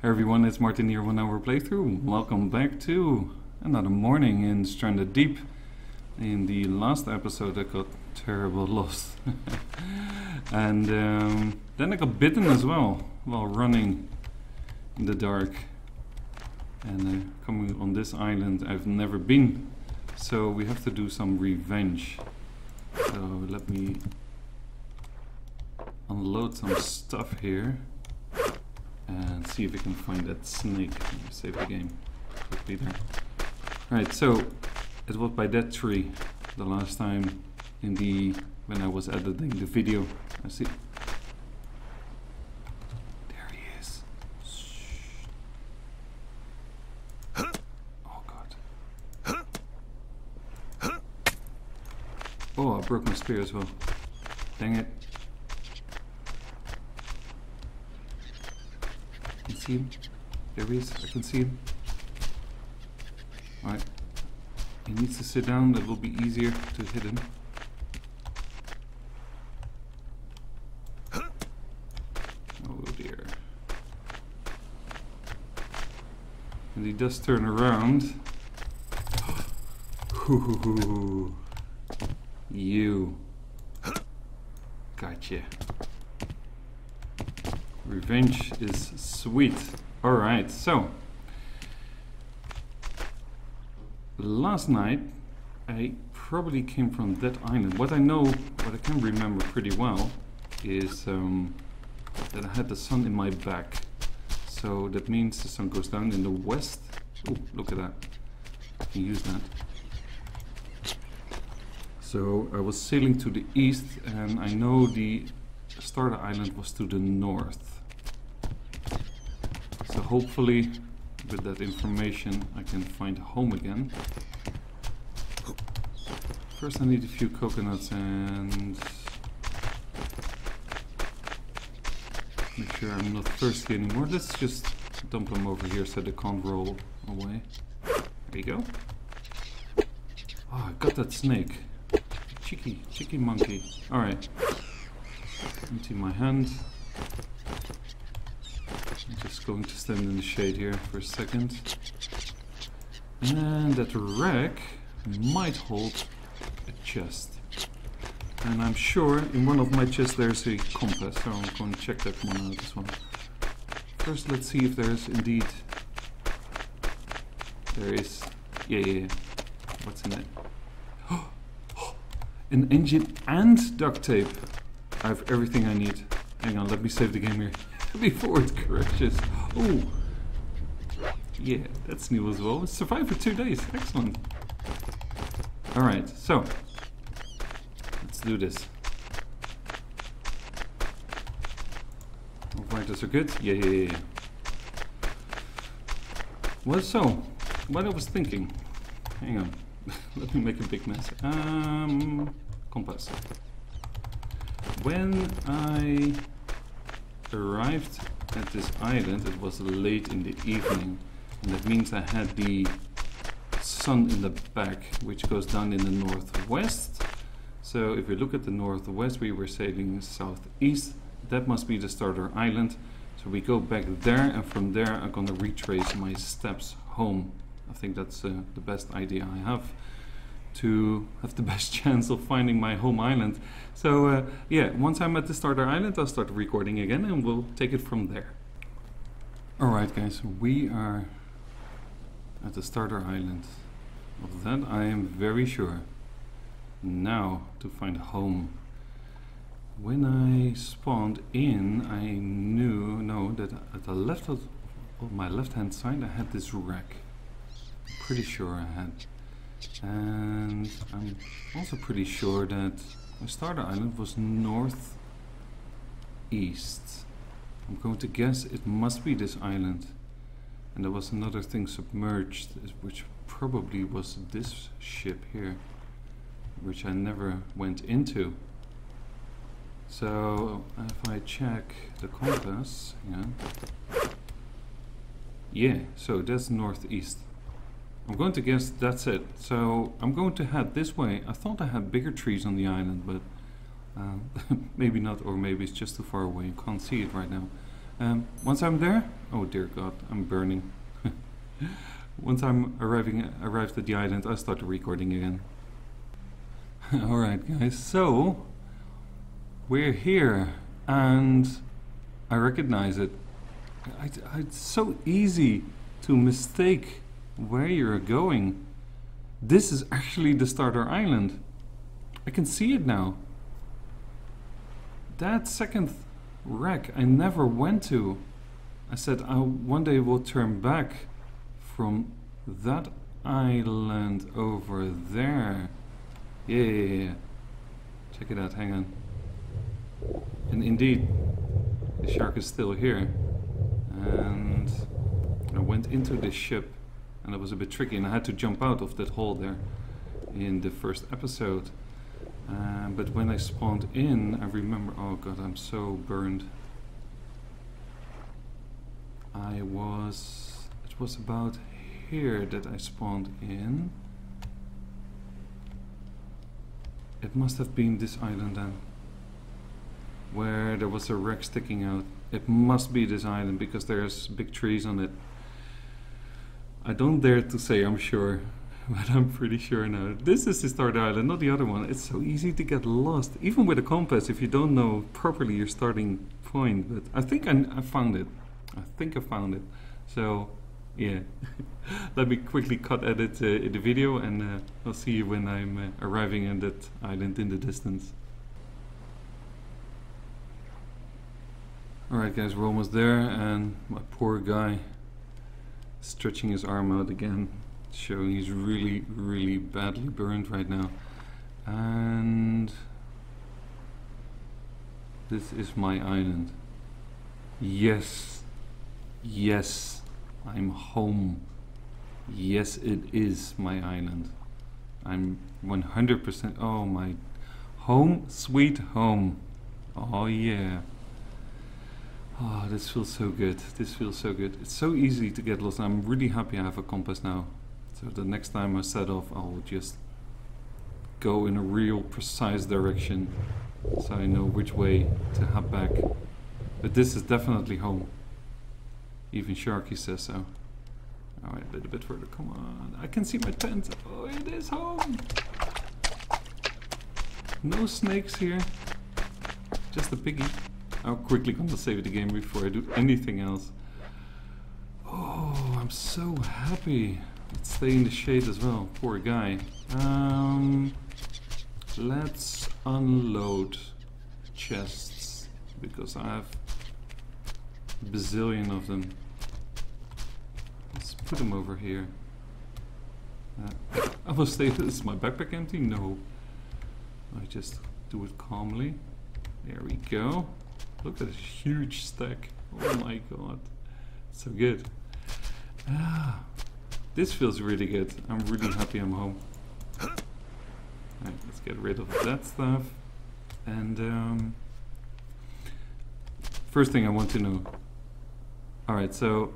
Hey everyone, it's Martin here, OneHourPlayThrough. Welcome back to another morning in Stranded Deep. In the last episode I got terrible lost. And then I got bitten as well, while running in the dark. And coming on this island I've never been. So we have to do some revenge. So let me unload some stuff here. And see if we can find that snake. Save the game quickly there. Alright, so it was by that tree the last time in the when I was editing the video. I see. There he is. Shh. Oh god. Oh, I broke my spear as well. Dang it. Him. There he is, I can see him. Alright, he needs to sit down, that will be easier to hit him. Oh dear. And he does turn around. You. Gotcha. Revenge is sweet. Alright, so last night I probably came from that island. What I know, what I can remember pretty well is that I had the sun in my back. So that means the sun goes down in the west. Oh, look at that. I can use that. So I was sailing to the east and I know the Starter Island was to the north. So hopefully, with that information, I can find home again. First I need a few coconuts and make sure I'm not thirsty anymore. Let's just dump them over here so they can't roll away. There you go. Oh, I got that snake. Cheeky, cheeky monkey. Alright. Empty my hand. I'm just going to stand in the shade here for a second. And that rack might hold a chest. And I'm sure in one of my chests there's a compass, so I'm going to check that one out as well. First let's see if there's indeed... There is... Yeah. What's in it? Oh, an engine and duct tape! I have everything I need. Hang on, let me save the game here before it crashes. Oh, yeah, that's new as well. It survived for 2 days. Excellent. All right, so let's do this. All fighters are good. Yeah. Well, so what I was thinking. Hang on, let me make a big mess. Compass. When I arrived at this island, it was late in the evening, and that means I had the sun in the back, which goes down in the northwest. So if we look at the northwest, we were sailing southeast. That must be the starter island. So we go back there, and from there I'm gonna retrace my steps home. I think that's the best idea I have. To have the best chance of finding my home island. So yeah, once I'm at the starter island, I'll start recording again and we'll take it from there. Alright guys, we are at the starter island. Of that I am very sure. Now to find home. When I spawned in, I know that at the left of my left hand side I had this rack. I'm pretty sure I had. And I'm also pretty sure that my starter island was northeast. I'm going to guess it must be this island. And there was another thing submerged, which probably was this ship here, which I never went into. So if I check the compass, yeah, so that's northeast. I'm going to guess that's it. So I'm going to head this way. I thought I had bigger trees on the island, but maybe not, or maybe it's just too far away. You can't see it right now. Once I'm there, oh dear God, I'm burning. Once I'm arrived at the island, I'll start the recording again. Alright guys, so we're here and I recognize it. It's so easy to mistake where you're going. This is actually the starter island. I can see it now. That second wreck I never went to. I said I one day will turn back from that island over there. Yeah. Check it out, hang on. And indeed, the shark is still here. And I went into this ship and it was a bit tricky and I had to jump out of that hole there in the first episode. But when I spawned in, I remember, oh god, I'm so burned. It was about here that I spawned in. It must have been this island then, where there was a wreck sticking out. It must be this island because there's big trees on it. I don't dare to say I'm sure, but I'm pretty sure now. This is the starter island, not the other one. It's so easy to get lost, even with a compass, if you don't know properly your starting point. But I think I found it. I think I found it. So, yeah. Let me quickly cut edit the video and I'll see you when I'm arriving at that island in the distance. Alright guys, we're almost there and my poor guy stretching his arm out again, showing he's really, really badly burned right now. And this is my island. Yes, yes, I'm home. Yes, it is my island. I'm 100%, oh my, home sweet home. Oh yeah. Oh, this feels so good. This feels so good. It's so easy to get lost. I'm really happy I have a compass now. So the next time I set off, I'll just go in a real precise direction so I know which way to head back. But this is definitely home. Even Sharky says so. Alright, a little bit further. Come on. I can see my tent. Oh, it is home. No snakes here. Just a piggy. I'll quickly come to save the game before I do anything else. Oh, I'm so happy. Let's stay in the shade as well. Poor guy. Let's unload chests because I have a bazillion of them. Let's put them over here. I will say, is my backpack empty? No. I just do it calmly. There we go. Look at this huge stack. Oh my god. So good. Ah, this feels really good. I'm really happy I'm home. Alright, let's get rid of that stuff. And first thing I want to know. Alright, so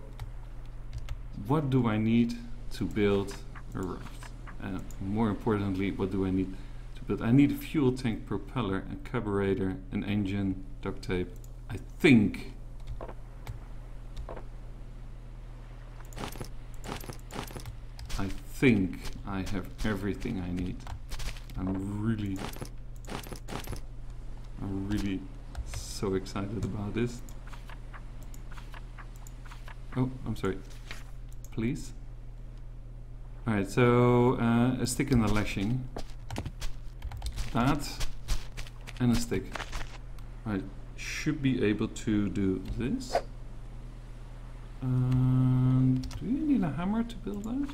what do I need to build a raft? And more importantly, what do I need to build? I need a fuel tank, propeller, a carburetor, an engine, duct tape, I think. I think I have everything I need. I'm really so excited about this. Oh, I'm sorry. Please. Alright, so a stick and a lashing. That and a stick. I should be able to do this. Do you need a hammer to build that?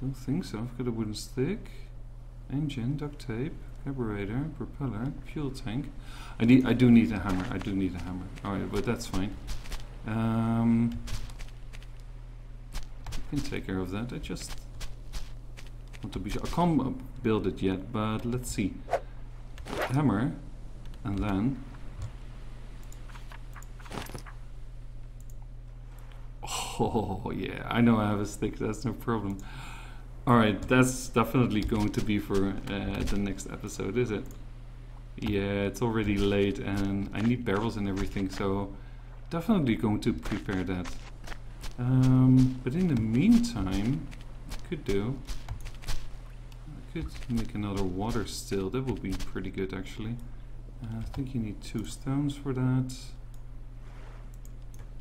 Don't think so. I've got a wooden stick, engine, duct tape, carburetor, propeller, fuel tank. I do need a hammer. I do need a hammer. Alright, but that's fine. I can take care of that. I just want to be sure. I can't build it yet, but let's see. Hammer, and then. Oh yeah, I know I have a stick. That's no problem. All right, that's definitely going to be for the next episode, is it? Yeah, it's already late and I need barrels and everything, so definitely going to prepare that. But in the meantime, I could make another water still. That would be pretty good actually. I think you need 2 stones for that.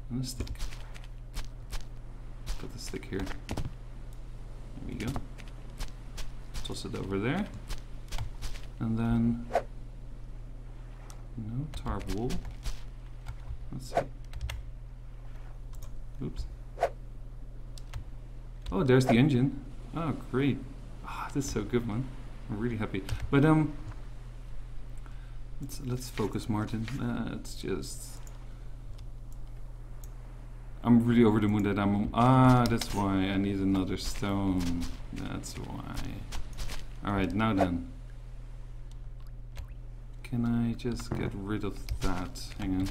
And a stick. Put the stick here. There we go. Toss it over there. And then no tarp wool. Let's see. Oops. Oh, there's the engine. Oh, great. Ah, this is so good, man. I'm really happy. But let's focus, Martin. It's just I'm really over the moon that I'm that's why I need another stone. That's why. All right, now then. Can I just get rid of that? Hang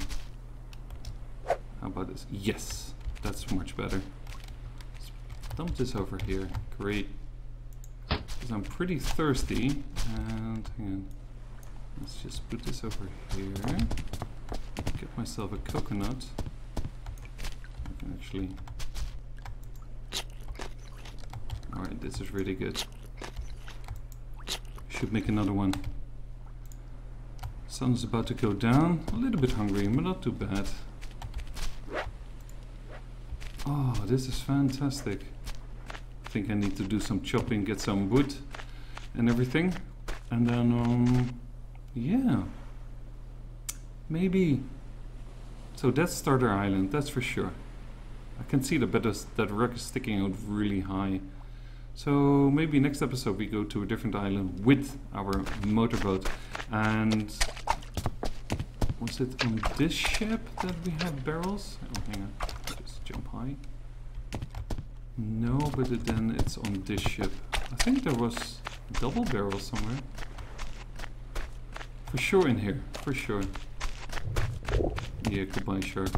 on. How about this? Yes, that's much better. Let's dump this over here. Great. Because I'm pretty thirsty. And hang on. Let's just put this over here. Get myself a coconut. I can actually. Alright, this is really good. Should make another one. Sun's about to go down. A little bit hungry, but not too bad. Oh, this is fantastic. I think I need to do some chopping, get some wood and everything. And then, yeah. Maybe. So that's Starter Island, that's for sure. I can see that rock is sticking out really high. So maybe next episode we go to a different island with our motorboat. And was it on this ship that we have barrels? Oh, hang on, just jump high. No, but then it's on this ship. I think there was double barrels somewhere. For sure in here, for sure. Yeah, goodbye shark.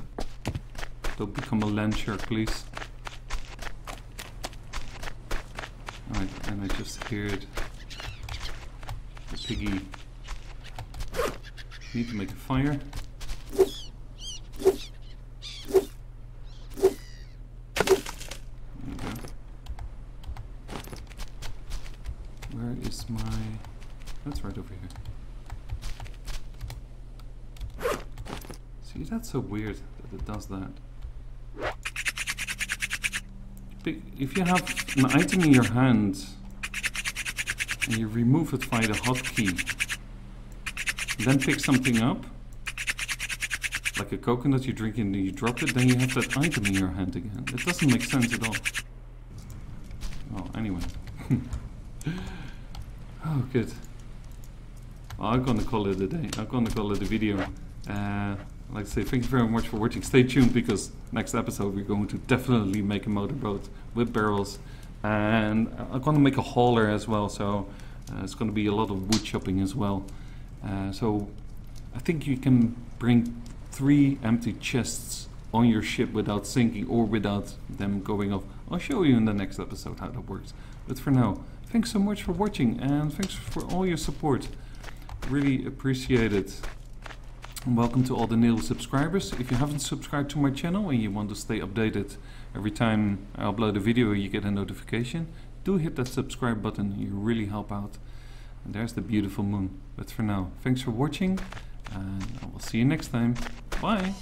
Don't become a land shark, please. Alright, and I just heard the piggy. Need to make a fire. There you go. Where is my... That's right over here. See, that's so weird that it does that. If you have an item in your hand and you remove it via the hotkey, then pick something up, like a coconut, you drink it and you drop it, then you have that item in your hand again. It doesn't make sense at all. Oh, anyway. Oh, good. Well, I'm gonna call it a day. I'm gonna call it a video. I'd like to say thank you very much for watching. Stay tuned because next episode we're going to definitely make a motorboat with barrels. And I'm gonna make a hauler as well, so it's gonna be a lot of wood chopping as well. So I think you can bring 3 empty chests on your ship without sinking or without them going off. I'll show you in the next episode how that works. But for now, thanks so much for watching and thanks for all your support. Really appreciate it. And welcome to all the new subscribers. If you haven't subscribed to my channel and you want to stay updated every time I upload a video, you get a notification. Do hit that subscribe button, you really help out. And there's the beautiful moon. But for now, thanks for watching and I will see you next time. Bye!